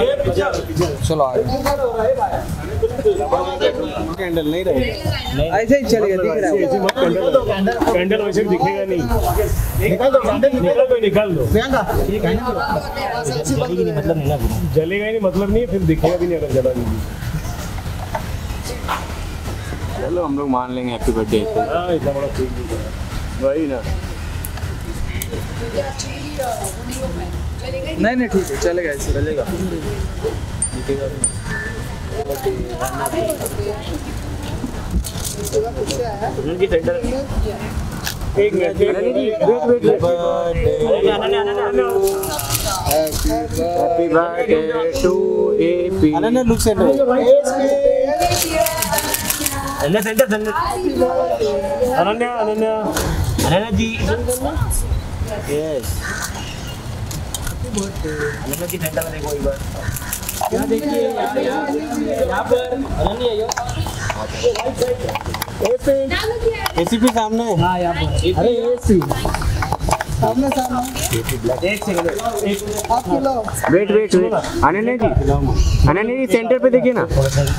चलो कैंडल नहीं रहेगा, ऐसे ही चलेगा, दिख रहा है कैंडल वैसे दिखेगा नहीं। निकाल दो कैंडल को, निकाल दो जलेगा ही नहीं, मतलब नहीं, फिर दिखेगा भी नहीं अगर जला नहीं। चलो हम लोग मान लेंगे हैप्पी बर्थडे। इतना बड़ा केक भी वही ना, नहीं नहीं ठीक है चलेगा, ऐसे चलेगा centre Ananya centre centre Ananya Ananya Ananya ji yes Ananya ji centre में देखो एक बार, क्या देखिए यहाँ पर अनन्या यो एसीपी सामने, हाँ यहाँ पर, अरे एसी सामने सामने, एक सेकंड आप लो, वेट वेट वेट अनन्या जी, अनन्या जी सेंटर पे देखिए ना,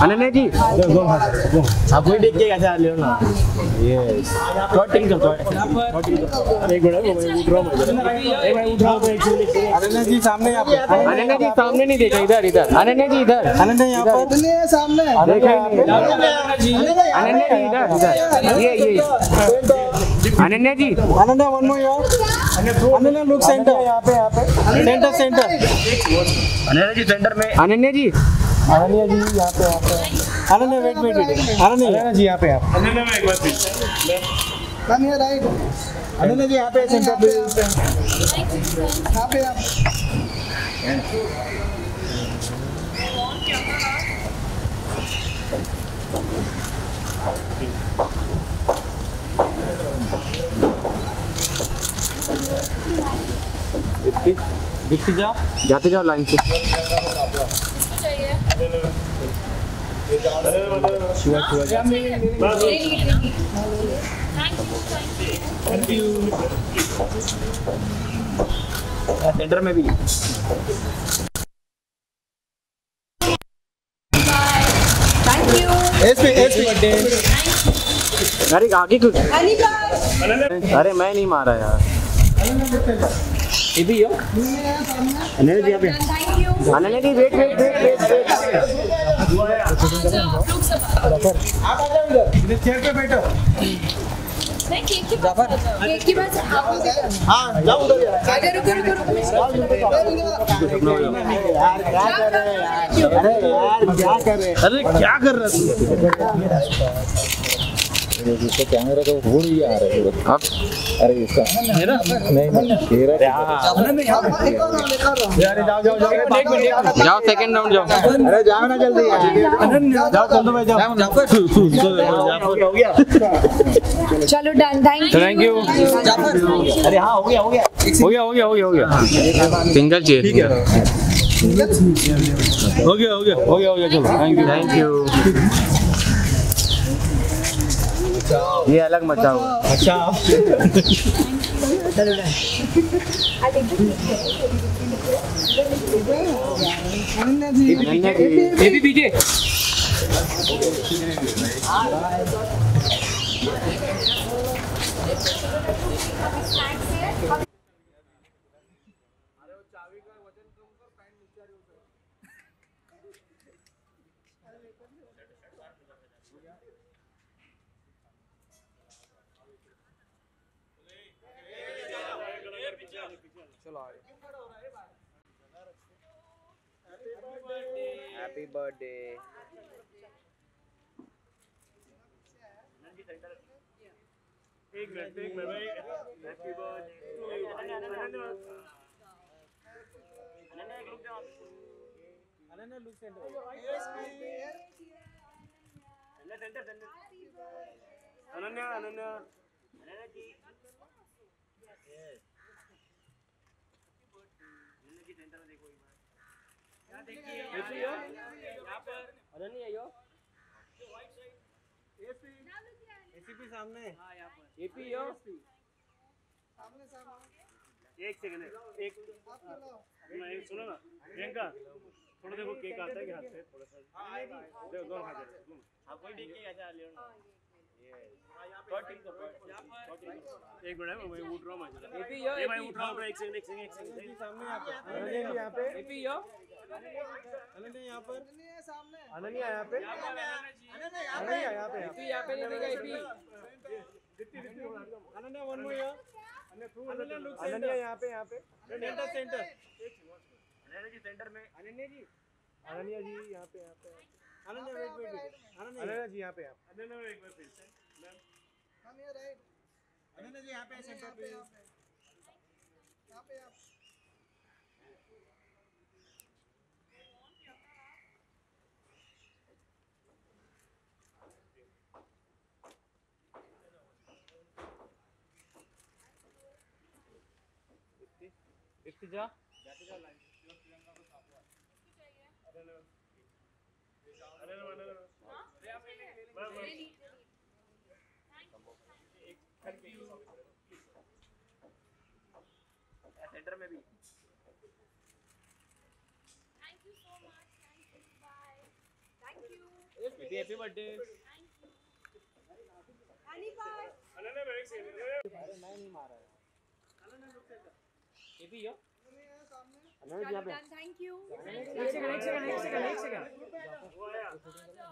अनन्या जी आप कोई देख के कैसे ले लो ना, यस कटिंग करता है यहां पर, एक मिनट उठो, एक भाई उठा दो, एक मिनट अनन्या जी सामने, यहां पर अनन्या जी सामने नहीं देखा, इधर इधर अनन्या जी, इधर अनन्या यहां पर, अनन्या सामने देखा नहीं, अनन्या जी इधर, ये अनन्या जी, अनन्या वन मोर यार, अनन्या लुक सेंटर, यहाँ पे centre centre, Ananya ji centre में, अनन्या जी यहाँ पे Ananya wait wait wait, Ananya जी यहाँ पे आप, अनन्या में एक बार फिर, अनन्या राइट, अनन्या जी यहाँ पे सेंटर पे, यहाँ पे आप, दिखती जाओ, जाते जाओ लाइन से, सेंटर में भी अरे आगे कुछ, अरे मैं नहीं मारा यार, ये भी हो अनन्या जी, आप Ananya ji wait wait wait wait wait, आप आ जाओ इधर, इधर चेयर पे बैठो, नहीं केक की बात, केक की बात आप लोग, हां जाओ उधर यार, रुको रुको रुको यार, क्या कर रहे यार, अरे यार क्या कर रहे, अरे क्या कर रहा तू, इसका कैमरा तो घूर ही आ रहा है अब, अरे इसका मेरा नहीं तेरा, अरे जाओ जाओ जाओ जाओ सेकंड राउंड जाओ, अरे जाओ ना जल्दी यार, जाओ चल दो भाई, जाओ जाओ हो गया, चलो डन, थैंक यू, अरे हां हो गया सिंगल चेयर हो गया, चलो थैंक यू, ये अलग मचाओ, अच्छा चलो ना, ये भी पीछे, हैप्पी बर्थडे एक मिनट भाई, हैप्पी बर्थडे अनन्या एक लुक जाओ, Ananya look centre, Ananya centre centre, Ananya ji centre में देखो एक बार, क्या देखिए यहाँ पर Ananya yo white side, ACP सामने, हां यहाँ पर एपी यो सामने, एक सेकंड, एक सुनो ना प्रियंका, थोड़ा देखो केक आता है कि हाथ से थोड़ा सा देखो दोनों हाथ से हां कोई भी केक आता है ले लो ये कटिंग करो एक मिनट मैं उठ रहा हूं मैं ये भाई उठ रहा हूं एक सेकंड सामने यहां पे एपी यो अनन्या यहां पर सामने अनन्या यहां पे एपी यहां पे लेने का एपी Ananya one more yo Ananya यहां पे सेंटर अनन्या जी यहाँ पे अनन्या जी यहाँ पे आप अनन्या जी यहाँ पे सेंटर पे आप जा जाते जाओ लाइन तिरंगा को साफ हुआ चाहिए अरे एक करके सेंटर में भी thank you so much thank you bye thank you happy birthday thank you Ali bye Ananya मैं एक अरे मैं नहीं मारा अनन्या रुक जा ये भी हो थैंक यू एक सेकंड